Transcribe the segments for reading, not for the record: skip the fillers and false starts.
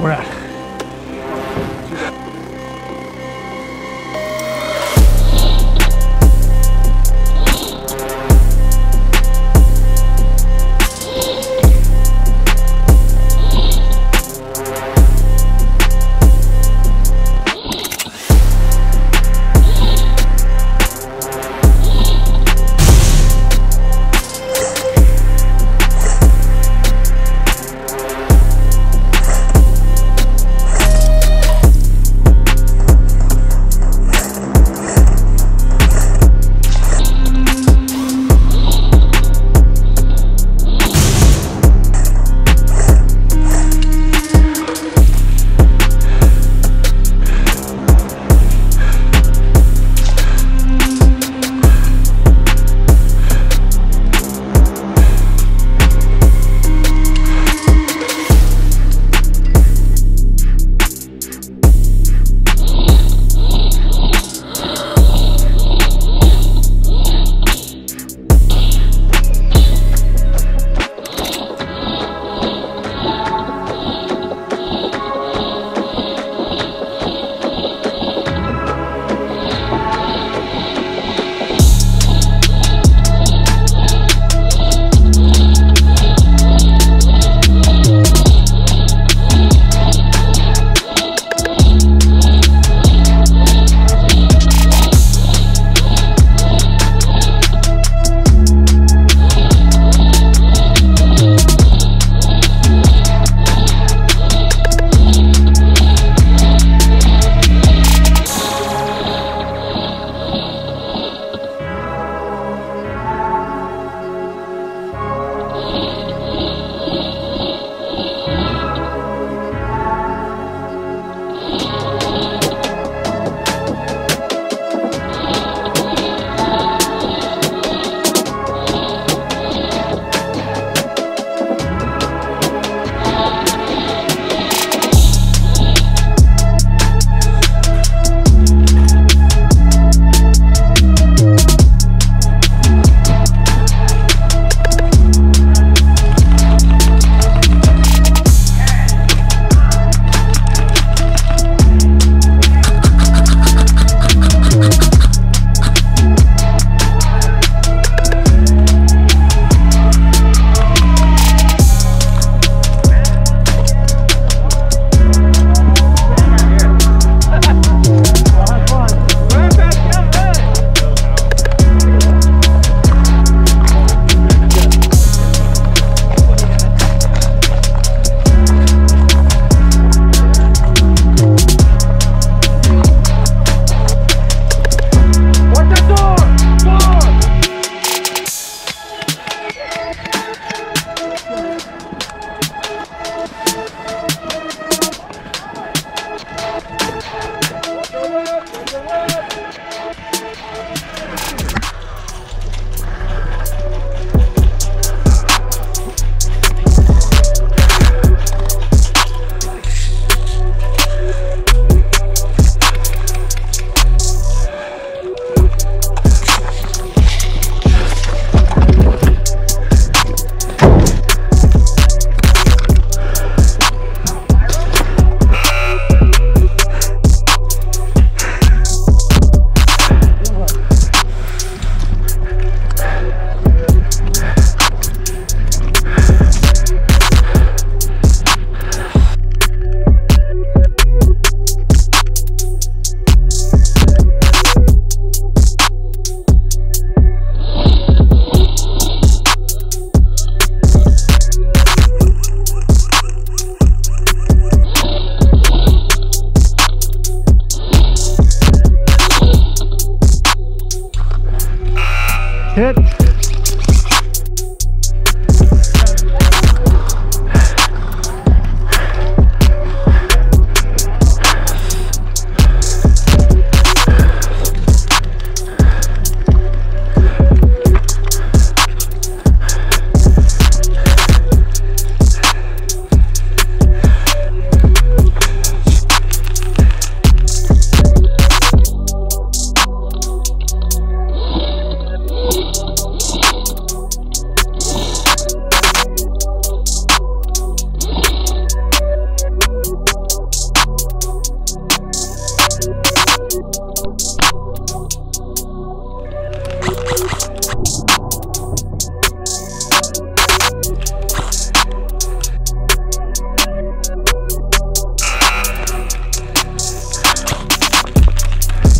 We're out.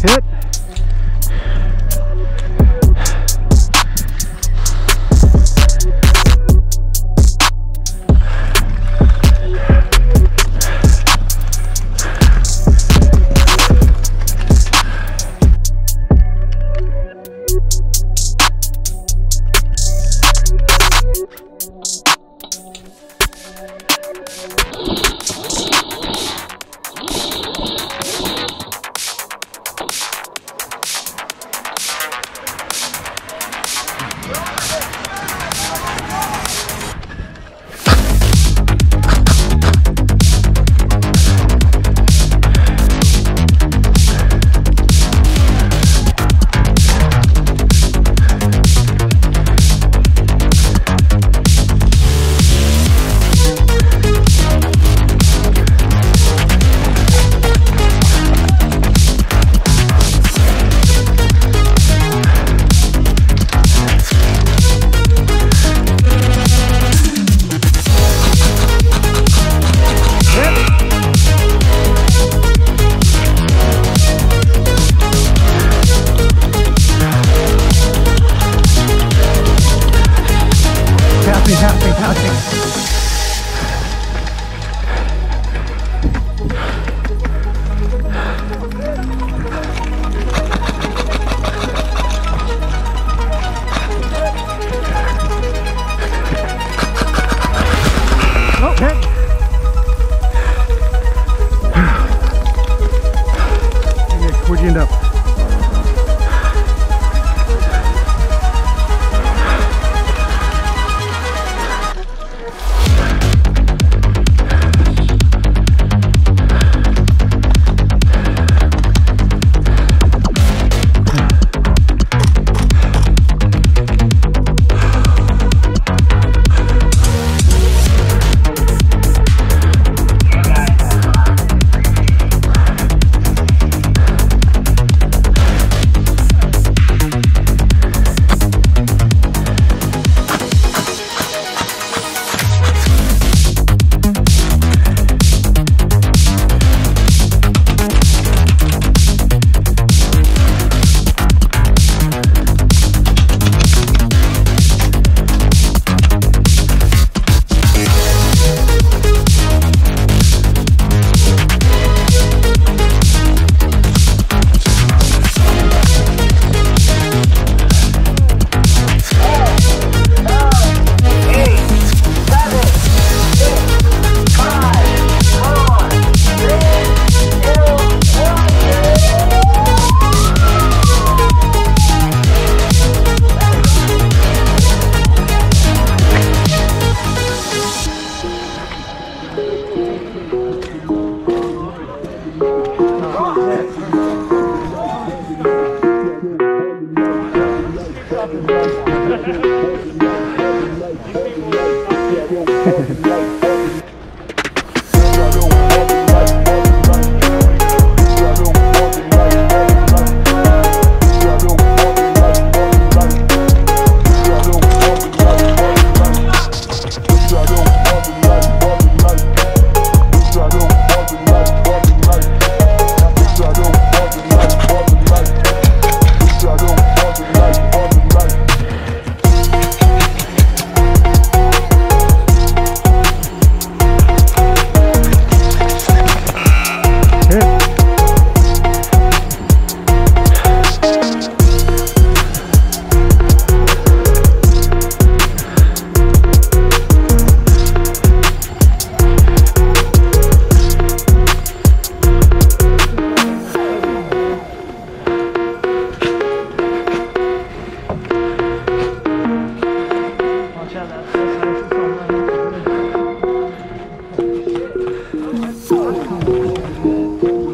hit.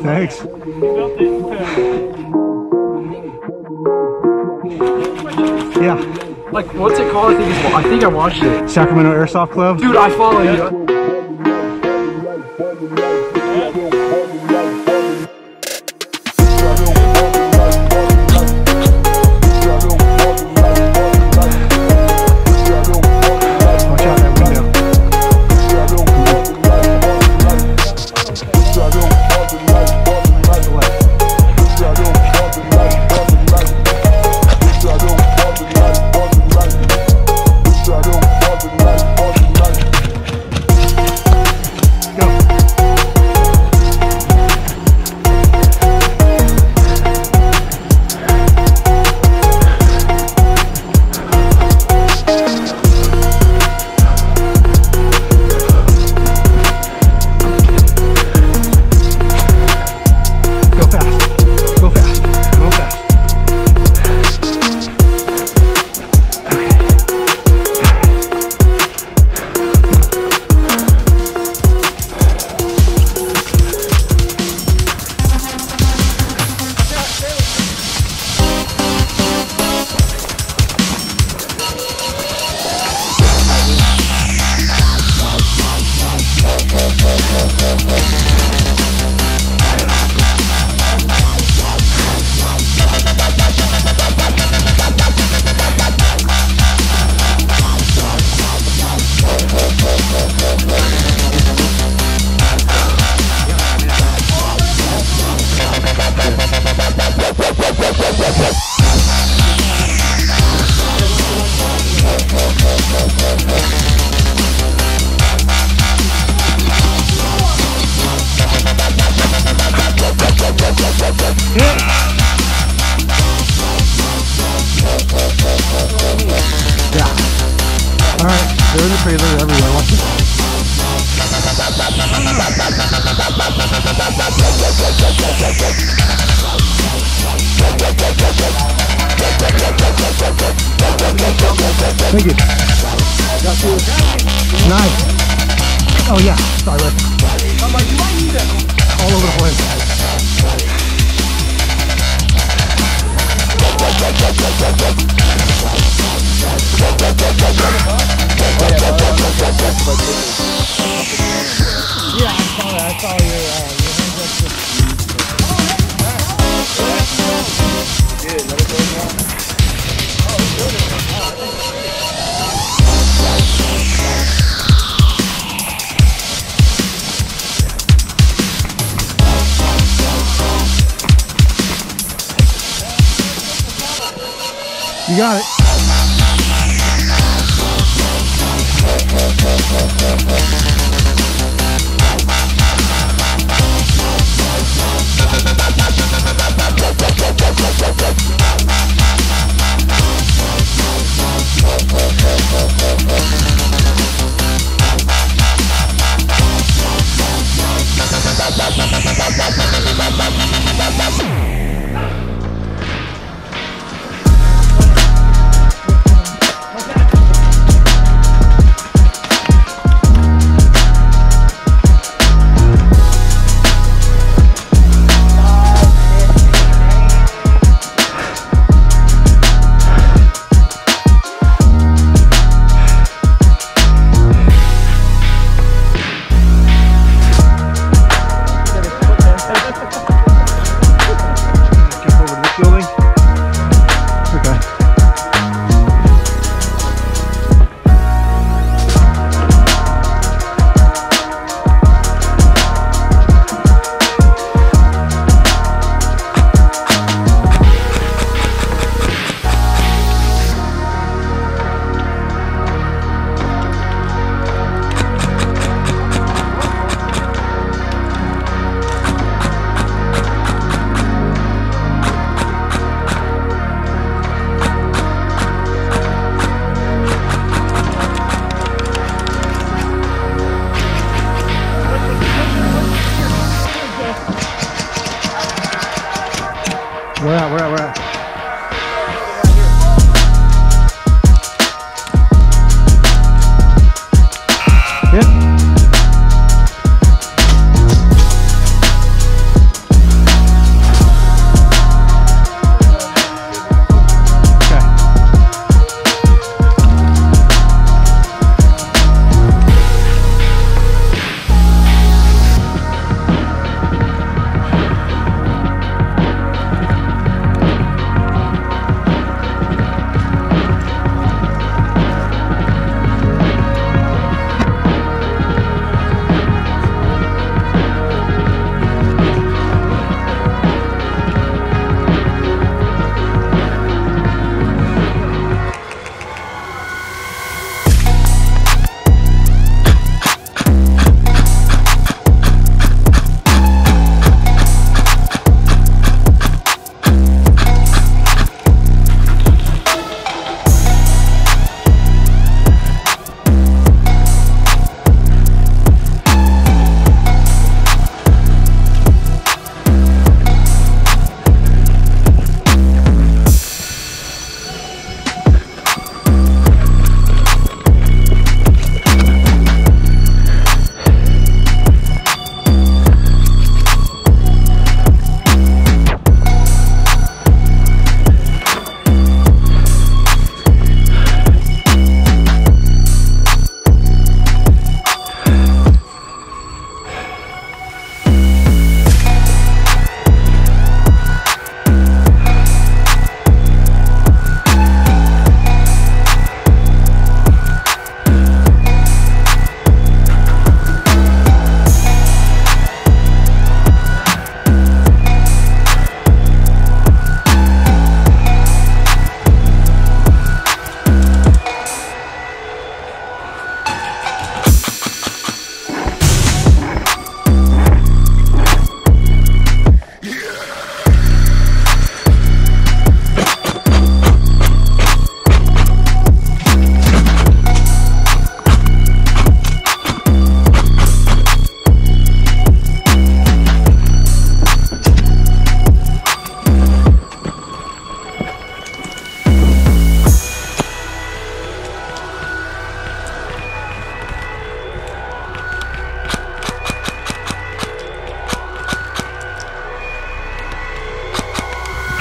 Thanks. Yeah. Like, what's it called? I think I watched it. Sacramento Airsoft Club. Dude, I follow you. Struggle, Thank you. Got you. Nice. Oh yeah, sorry, Rick. All over the place. Yeah, I saw your hands up. You got it. We're at.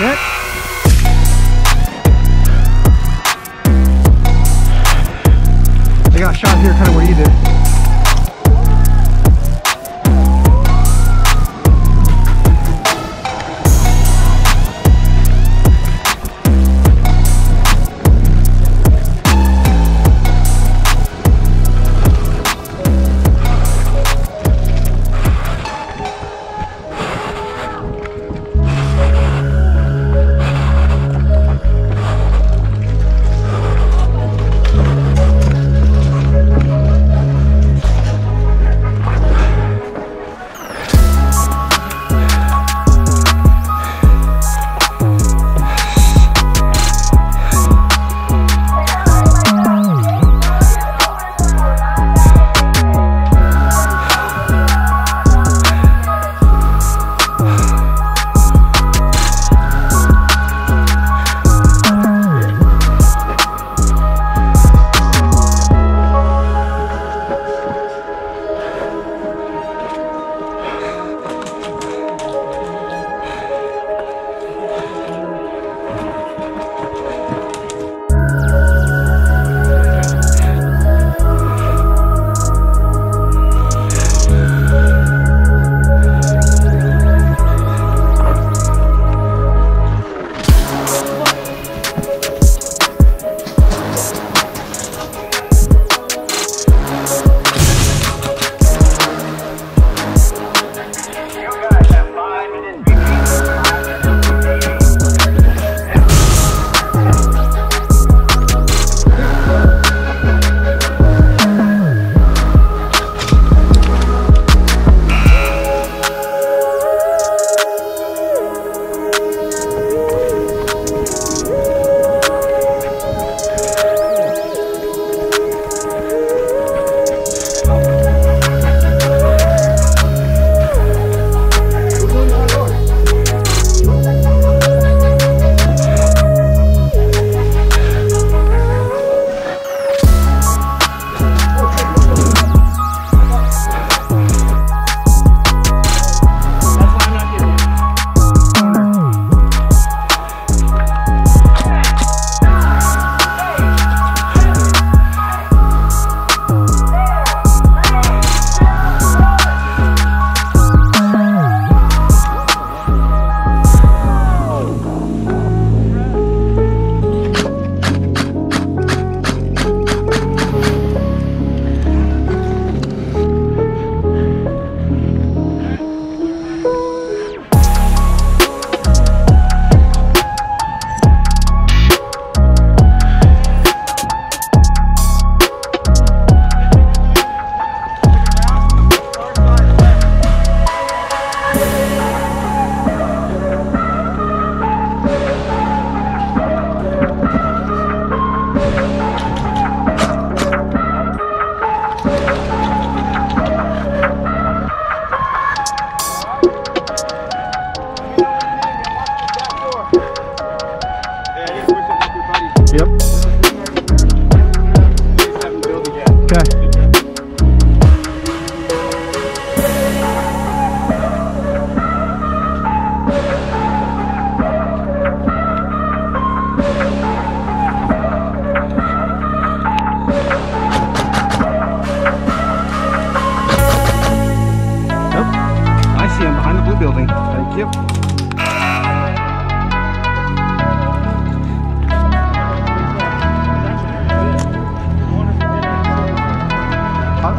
Yep. Got shot here kind of where you did.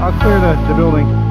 I'll clear the building.